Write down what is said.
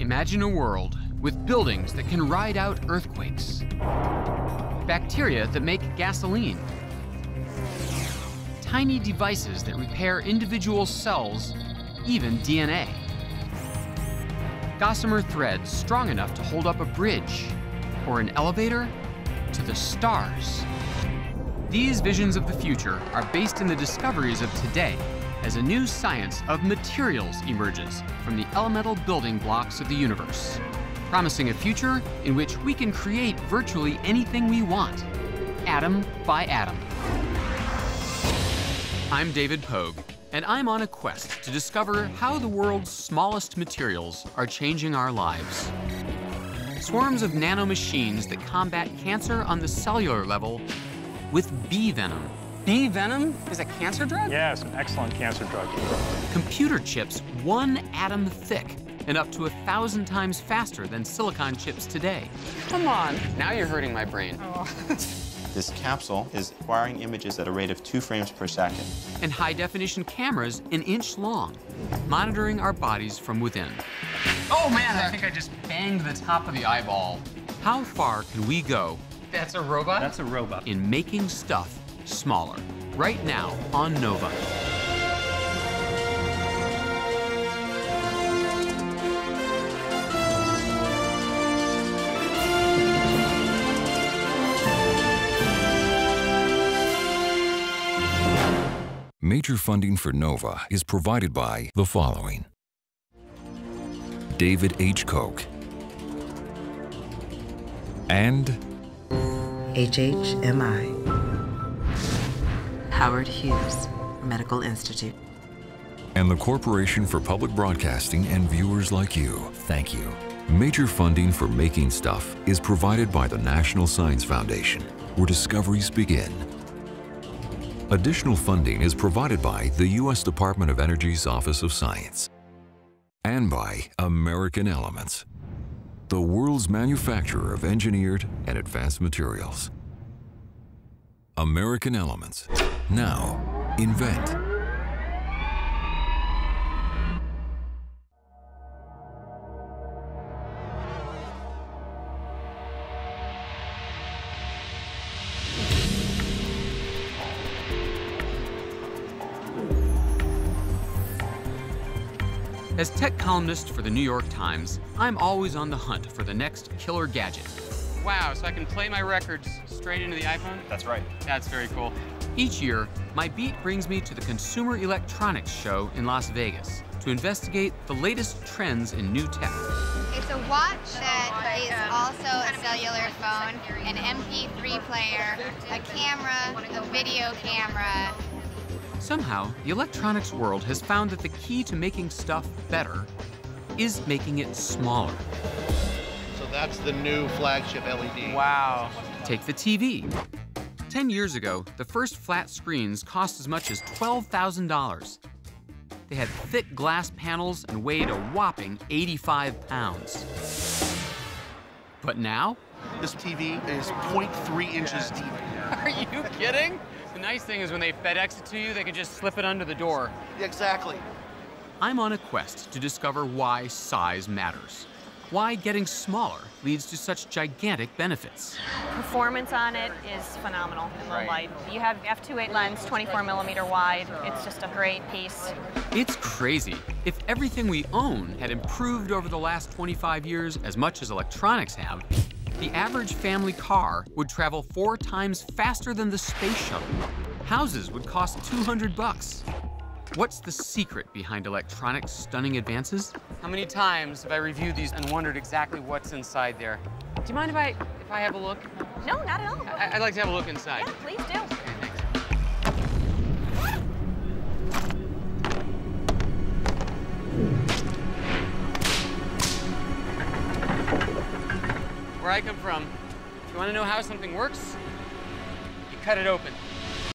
Imagine a world with buildings that can ride out earthquakes, bacteria that make gasoline, tiny devices that repair individual cells, even DNA, gossamer threads strong enough to hold up a bridge or an elevator to the stars. These visions of the future are based in the discoveries of today as a new science of materials emerges from the elemental building blocks of the universe, promising a future in which we can create virtually anything we want, atom by atom. I'm David Pogue, and I'm on a quest to discover how the world's smallest materials are changing our lives. Swarms of nanomachines that combat cancer on the cellular level with bee venom. Bee venom is a cancer drug? Yeah, it's an excellent cancer drug. Computer chips 1 atom thick and up to 1,000 times faster than silicon chips today. Come on, now you're hurting my brain. Oh. This capsule is acquiring images at a rate of 2 frames per second. And high-definition cameras an inch long, monitoring our bodies from within. Oh man, I think I just banged the top of the eyeball. How far can we go? That's a robot? That's a robot. In making stuff smaller, right now on Nova. Major funding for Nova is provided by the following: David H. Koch and HHMI, Howard Hughes Medical Institute, and the Corporation for Public Broadcasting and viewers like you. Thank you. Major funding for Making Stuff is provided by the National Science Foundation, where discoveries begin. Additional funding is provided by the US Department of Energy's Office of Science and by American Elements, the world's manufacturer of engineered and advanced materials. American Elements. Now, invent. As tech columnist for the New York Times, I'm always on the hunt for the next killer gadget. Wow, so I can play my records straight into the iPhone? That's right. That's very cool. Each year, my beat brings me to the Consumer Electronics Show in Las Vegas to investigate the latest trends in new tech. It's a watch that is also a cellular phone, an MP3 player, a camera, a video camera. Somehow, the electronics world has found that the key to making stuff better is making it smaller. So that's the new flagship LED. Wow. Take the TV. 10 years ago, the first flat screens cost as much as $12,000. They had thick glass panels and weighed a whopping 85 pounds. But now? This TV is 0.3 inches deep. Are you kidding? The nice thing is when they FedEx it to you, they can just slip it under the door. Exactly. I'm on a quest to discover why size matters, why getting smaller leads to such gigantic benefits. Performance on it is phenomenal in low light. You have f/2.8 lens, 24 millimeter wide. It's just a great piece. It's crazy. If everything we own had improved over the last 25 years as much as electronics have, the average family car would travel 4 times faster than the space shuttle. Houses would cost $200. What's the secret behind electronics' stunning advances? How many times have I reviewed these and wondered exactly what's inside there? Do you mind if I have a look? No, not at all. I'd like to have a look inside. Yeah, please do. Okay, thanks. Where I come from, if you want to know how something works, you cut it open.